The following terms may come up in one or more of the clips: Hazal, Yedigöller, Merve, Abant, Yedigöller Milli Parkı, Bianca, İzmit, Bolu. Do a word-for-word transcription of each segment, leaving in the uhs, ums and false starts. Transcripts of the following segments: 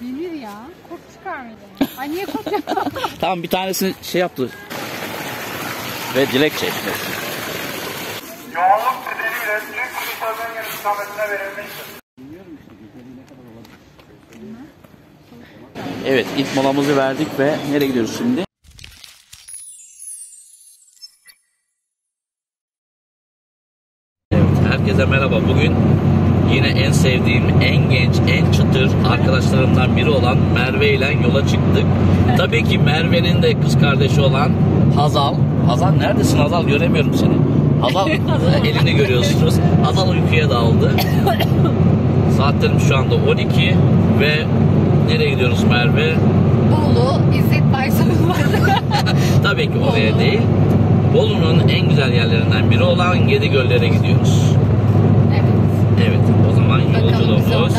Yenir ya. Kurt çıkarmadı. Ay niye kurt yapalım? Tamam, bir tanesini şey yaptı. Ve dilek çekti. Yoğunluk nedeniyle Türk kuruşlardan yanı hükümetine verilmiştir. Evet, ilk molamızı verdik ve nereye gidiyoruz şimdi? Evet, herkese merhaba. Bugün yine en sevdiğim, en genç, en çıtır arkadaşlarımdan biri olan Merve ile yola çıktık. Tabii ki Merve'nin de kız kardeşi olan Hazal. Hazal neredesin Hazal? Göremiyorum seni. Hazal elini görüyorsunuz. Hazal uykuya daldı. Saatlerimiz şu anda on iki ve nereye gidiyoruz Merve? Bolu, İzmit Baysan'ın var. Tabii ki oraya Bolu değil. Bolu'nun en güzel yerlerinden biri olan Yedigöller'e gidiyoruz. Evet. Evet, o zaman bakalım yolculuğumuz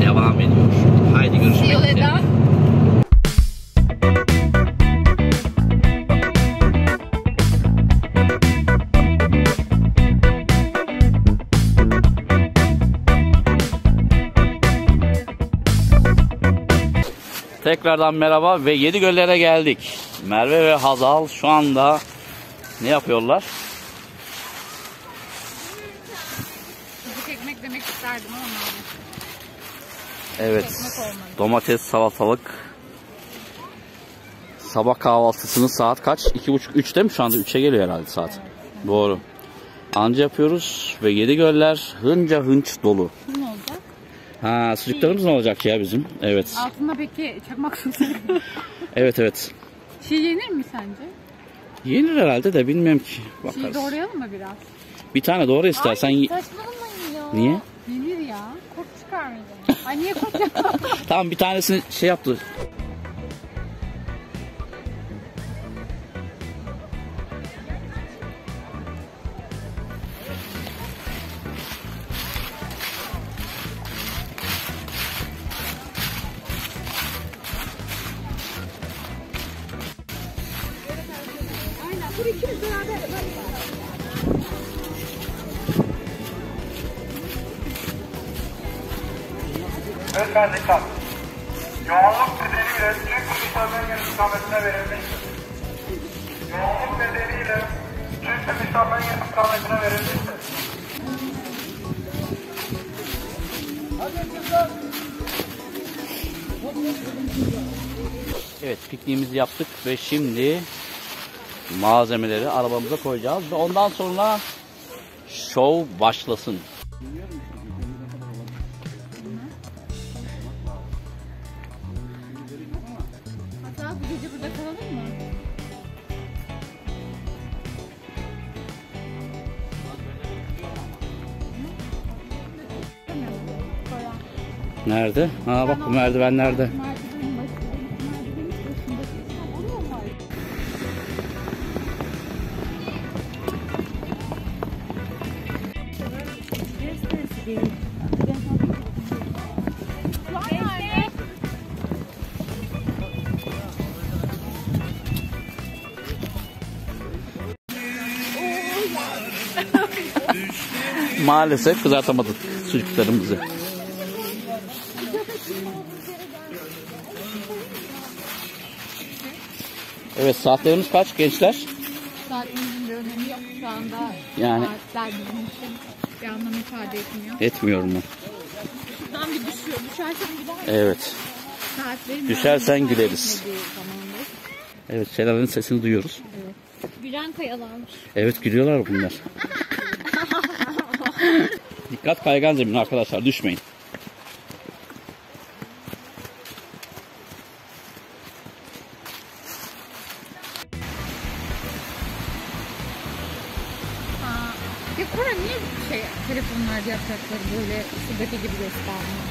devam ediyor. Haydi görüşmek üzere. Tekrardan merhaba ve Yedigöller'e geldik. Merve ve Hazal şu anda ne yapıyorlar? Sucuk ekmek demek isterdim ama evet. Domates, salatalık. Sabah kahvaltısını saat kaç? iki buçuk üç değil mi? Şu anda üçe geliyor herhalde saat. Evet. Doğru. Anca yapıyoruz ve Yedigöller hınca hınç dolu. Ha, sucuklarımız ne olacak ya bizim? Evet. Altında peki çakmak sucuk. Evet evet. Çiğ yenir mi sence? Yenir herhalde de bilmiyorum ki. Bakarız. Çiğ doğrayalım mı biraz? Bir tane doğra istersen. Ay saçmalamayın ya. Niye? Yenir ya. Kurt çıkarmayacağım. Ay niye kurt yapalım? Tamam, bir tanesini şey yaptı. Ömer Dikkat. Yoğunluk nedeniyle Türk Kuruşlar'dan istikametine verilmiştir. Yoğunluk nedeniyle Türk Kuruşlar'dan istikametine verilmiştir. Evet, pikniğimizi yaptık ve şimdi malzemeleri arabamıza koyacağız ve ondan sonra şov başlasın. Nerede? Ha bak, bu merdiven nerede? Maalesef kızartamadık sucuklarımızı. Evet, saatlerimiz kaç gençler? Saatlerimizin bir önemi yok şu anda. Yani saatler bizim için bir anlam ifade etmiyor. Etmiyor mu? Tam bir düşüyor. Düşersen güleriz. Evet. Saatlerin düşersen güleriz. Evet, şeylerin sesini duyuyoruz. Evet. Bianca yalanmış. Evet, gülüyorlar bunlar. Dikkat, kaygan zemin arkadaşlar, düşmeyin. Ya Kora niye şey, telefonlarda yapacakları böyle şuradaki gibi göstermiyor?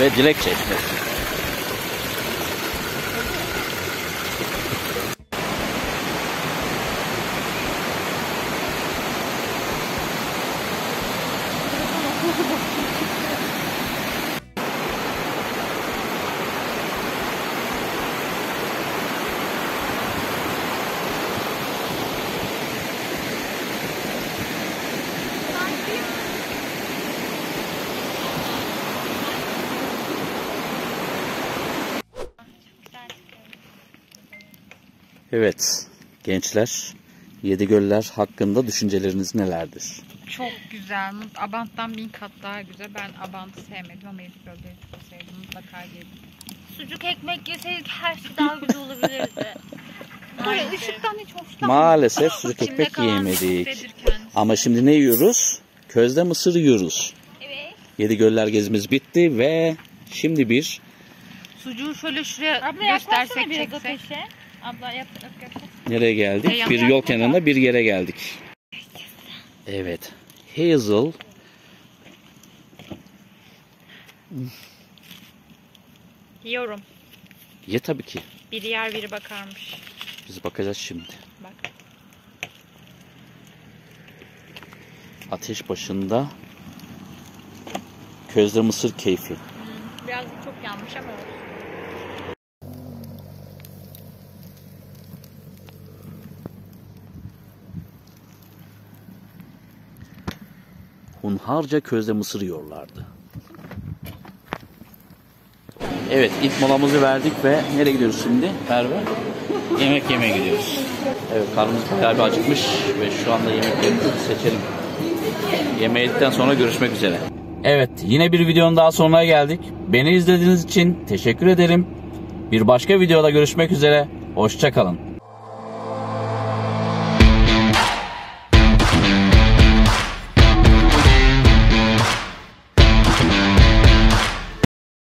Ve dilek çeşmesi. Evet gençler, Yedigöller hakkında düşünceleriniz nelerdir? Çok güzel. Abant'tan bin kat daha güzel. Ben Abant'ı sevmedim ama Yedigöller'i çok sevdim. Mutlaka gelin. Sucuk ekmek yeseydik her şey daha güzel olabilirdi. Böyle ışıktan hiç hoşlanmadım. Maalesef sucuk ekmek yiyemedik. Ama şimdi ne yiyoruz? Közde mısır yiyoruz. Evet. Yedigöller gezimiz bitti ve şimdi bir... Sucuğu şöyle şuraya abla göstersek çeksek. Abla yap, yap, yap. Nereye geldik? Hey, bir yol kenarında bir yere geldik. Evet. Hazal. Yiyorum. Ye tabii ki. Biri yer biri bakarmış. Biz bakacağız şimdi. Bak. Ateş başında közde mısır keyfi. Biraz çok yanmış ama olsun. Hunharca közde mısır yiyorlardı. Evet, ilk molamızı verdik ve nereye gidiyoruz şimdi? Merve. Yemek yemeye gidiyoruz. Evet, karnımız galiba acıkmış ve şu anda yemeklerimizi seçelim. Yemekten sonra görüşmek üzere. Evet, yine bir videonun daha sonuna geldik. Beni izlediğiniz için teşekkür ederim. Bir başka videoda görüşmek üzere. Hoşça kalın.